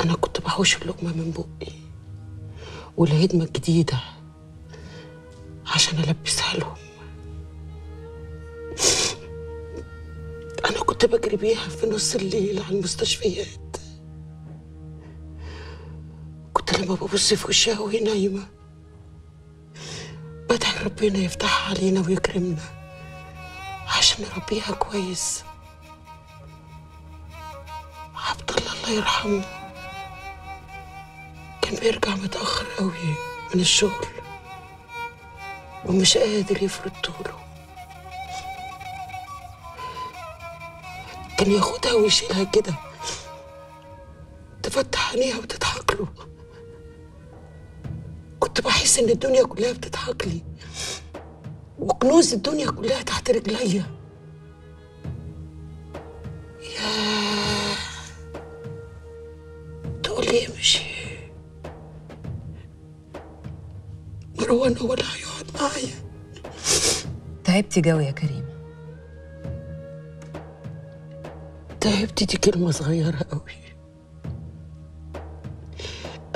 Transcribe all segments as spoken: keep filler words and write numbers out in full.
أنا كنت بحوش اللقمة من بقي والهدمة الجديدة عشان ألبسها لهم. أنا كنت بجري بيها في نص الليل على المستشفيات، كنت لما ببص في وشها وهي نايمة بدعي ربنا يفتحها علينا ويكرمنا عشان نربيها كويس. عبد الله الله يرحمه كان بيرجع متأخر قوي من الشغل ومش قادر يفرد طوله، كان ياخدها ويشيلها كده تفتح عينيها وتضحك له. كنت بحس ان الدنيا كلها بتضحك لي وكنوز الدنيا كلها تحت رجليا. ياه، تقولي امشي مروان هو اللي هيقعد معايا. تعبتي جوي يا كريمة. تعبتي دي كلمة صغيرة قوي.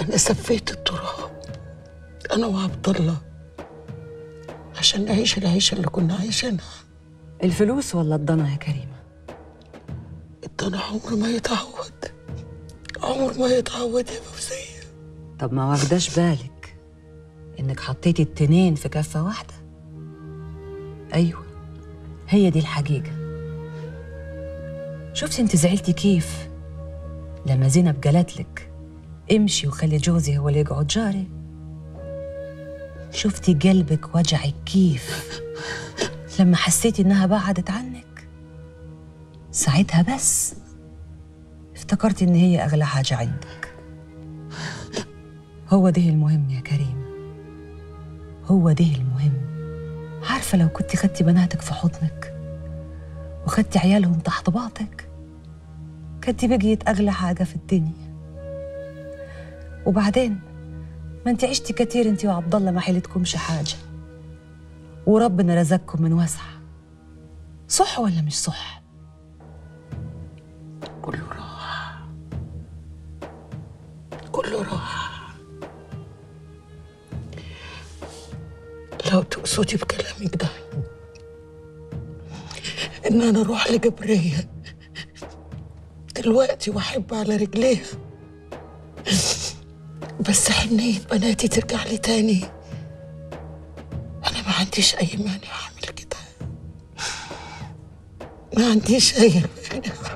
أنا سفيت التراب أنا وعبد الله عشان نعيش العيشة اللي كنا عايشينها. الفلوس ولا الضنا يا كريمة؟ الضنا عمره ما يتعوض، عمره ما يتعوض يا فوزية. طب ما واخداش بالك إنك حطيتي التنين في كفة واحدة؟ أيوه، هي دي الحقيقة. شفتي أنت زعلتي كيف لما زينب جالتلك امشي وخلي جوزي هو اللي يقعد جاري؟ شفتي قلبك وجعك كيف لما حسيتي انها بعدت عنك؟ ساعتها بس افتكرتي ان هي اغلى حاجه عندك. هو ده المهم يا كريم، هو ده المهم. عارفه لو كنت خدتي بناتك في حضنك وخدتي عيالهم تحت باطك كنتي بقيت اغلى حاجه في الدنيا. وبعدين ما انت عشتي كتير انت وعبد الله ما حيلتكمش حاجه وربنا رزقكم من واسعه. صح ولا مش صح؟ كله راح، كله راح. لو تقصدي بكلامك ده ان انا اروح لجبريه دلوقتي واحب على رجليها بس حنية بناتي ترجع لي تاني، أنا ما عنديش أي مانع أعمل كده، ما عنديش أي مانع.